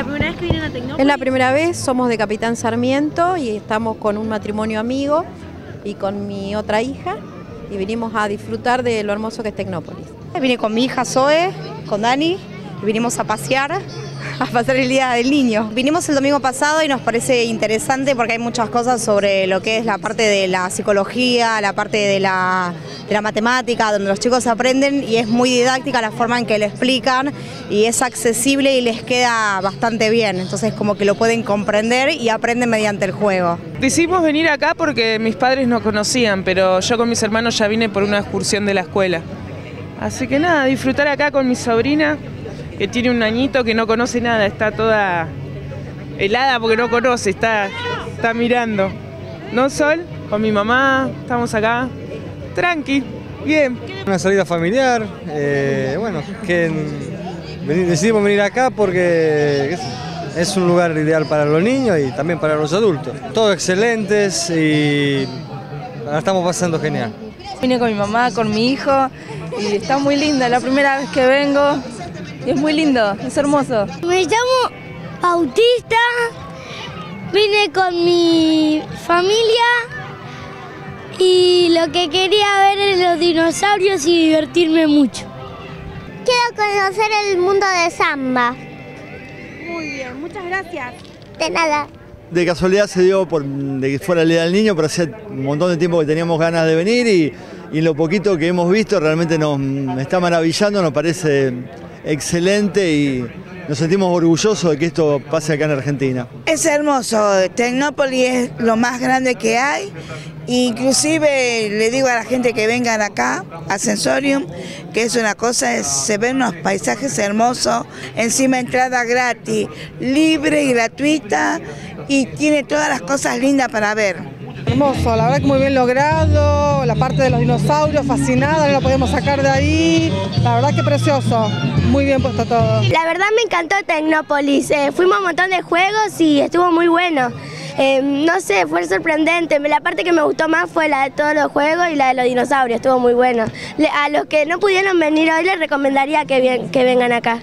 ¿La primera vez que vienen a Tecnópolis? Es la primera vez, somos de Capitán Sarmiento y estamos con un matrimonio amigo y con mi otra hija y vinimos a disfrutar de lo hermoso que es Tecnópolis. Vine con mi hija Zoe, con Dani, y vinimos a pasar el Día del Niño. Vinimos el domingo pasado y nos parece interesante porque hay muchas cosas sobre lo que es la parte de la psicología, la parte de la matemática, donde los chicos aprenden y es muy didáctica la forma en que lo explican y es accesible y les queda bastante bien, entonces como que lo pueden comprender y aprenden mediante el juego. Decidimos venir acá porque mis padres no conocían, pero yo con mis hermanos ya vine por una excursión de la escuela. Así que nada, disfrutar acá con mi sobrina, que tiene un añito que no conoce nada, está toda helada porque no conoce, está mirando. ¿No, Sol? Con mi mamá, estamos acá, tranqui, bien. Una salida familiar, bueno, decidimos venir acá porque es un lugar ideal para los niños y también para los adultos. Todos excelentes y la estamos pasando genial. Vine con mi mamá, con mi hijo y está muy linda, la primera vez que vengo. Es muy lindo, es hermoso. Me llamo Bautista, vine con mi familia y lo que quería ver es los dinosaurios y divertirme mucho. Quiero conocer el mundo de Zamba. Muy bien, muchas gracias. De nada. De casualidad se dio de que fuera el Día del Niño, pero hace un montón de tiempo que teníamos ganas de venir y lo poquito que hemos visto realmente nos está maravillando, nos parece excelente y nos sentimos orgullosos de que esto pase acá en Argentina. Es hermoso, Tecnópolis es lo más grande que hay, inclusive le digo a la gente que vengan acá, Ascensorium, que es una cosa, se ven unos paisajes hermosos, encima entrada gratis, libre y gratuita y tiene todas las cosas lindas para ver. Hermoso, la verdad que muy bien logrado, la parte de los dinosaurios, fascinada, no la podemos sacar de ahí, la verdad que precioso, muy bien puesto todo. La verdad me encantó Tecnópolis, fuimos a un montón de juegos y estuvo muy bueno, no sé, fue sorprendente, la parte que me gustó más fue la de todos los juegos y la de los dinosaurios, estuvo muy bueno. A los que no pudieron venir hoy les recomendaría que vengan acá.